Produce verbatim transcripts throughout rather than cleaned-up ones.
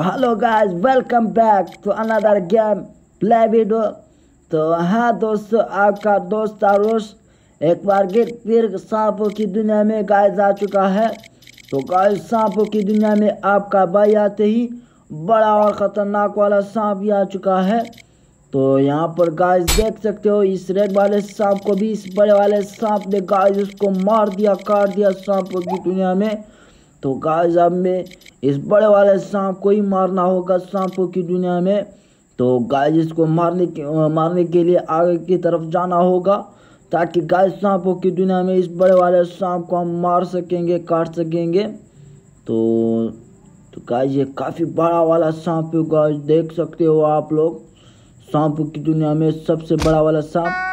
तो hello guys, welcome back to another game play video. तो हाँ दोस्तों, आपका दोस्त आरुष एक बार फिर सांपों की दुनिया में गाइस आ चुका है। तो गाइस, सांपों की दुनिया में आपका भाई आते ही बड़ा और ख़तरनाक वाला सांप भी आ चुका है। तो यहाँ पर गाइस देख सकते हो, इस रेड वाले सांप को भी इस बड़े वाले सांप ने गाइस उसको मार दिया, काट दिया सांपों की दुनिया में। तो गाइस अब में इस बड़े वाले सांप को ही मारना होगा सांपों की दुनिया में। तो गाइस इसको मारने के मारने के लिए आगे की तरफ जाना होगा, ताकि गाइस सांपों की दुनिया में इस बड़े वाले सांप को हम मार सकेंगे, काट सकेंगे। तो तो गाइस ये काफ़ी बड़ा वाला सांप है गाइस, देख सकते हो आप लोग, सांपों की दुनिया में सबसे बड़ा वाला सांप।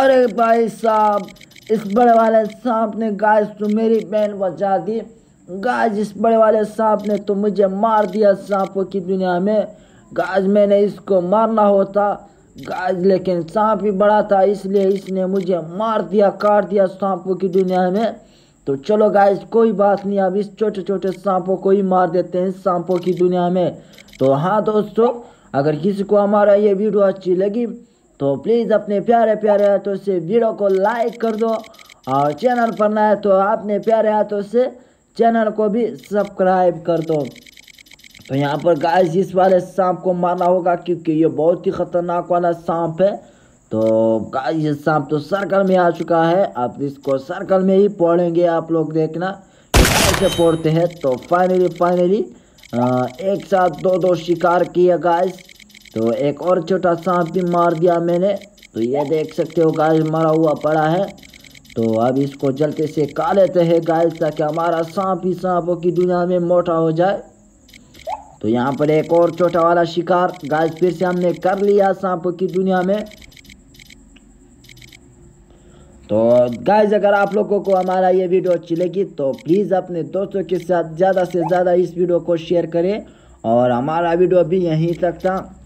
अरे भाई साहब, इस बड़े वाले सांप ने गाइस तो मेरी बहन बचा दी गाइस। इस बड़े वाले सांप ने तो मुझे मार दिया सांपों की दुनिया में गाइस। मैंने इसको मारना होता गाइस, लेकिन सांप ही बड़ा था, इसलिए इसने मुझे मार दिया, काट दिया सांपों की दुनिया में। तो चलो गाइस, कोई बात नहीं, अब इस छोटे छोटे सांपों को ही मार देते हैं सांपों की दुनिया में। तो हाँ दोस्तों, अगर किसी को हमारा ये वीडियो अच्छी लगी तो प्लीज़ अपने प्यारे प्यारे हाथों से वीडियो को लाइक कर दो, और चैनल पर नए तो अपने प्यारे हाथों से चैनल को भी सब्सक्राइब कर दो। तो यहाँ पर गाइस इस वाले सांप को मारना होगा, क्योंकि ये बहुत ही ख़तरनाक वाला सांप है। तो गाइस ये सांप तो सर्कल में आ चुका है, आप इसको सर्कल में ही फोड़ेंगे, आप लोग देखना कैसे फोड़ते हैं। तो फाइनली फाइनली एक साथ दो दो शिकार किया गाइस। तो एक और छोटा सांप भी मार दिया मैंने। तो ये देख सकते हो गाइस, मरा हुआ पड़ा है। तो अब इसको जल्दी से खा लेते हैं गाइस, ताकि हमारा सांप ही सांपों की दुनिया में मोटा हो जाए। तो यहाँ पर एक और छोटा वाला शिकार गाइस फिर से हमने कर लिया सांपों की दुनिया में। तो गाइस, अगर आप लोगों को हमारा ये वीडियो अच्छी लगी तो प्लीज़ अपने दोस्तों के साथ ज़्यादा से ज़्यादा इस वीडियो को शेयर करें, और हमारा वीडियो भी यहीं तक था।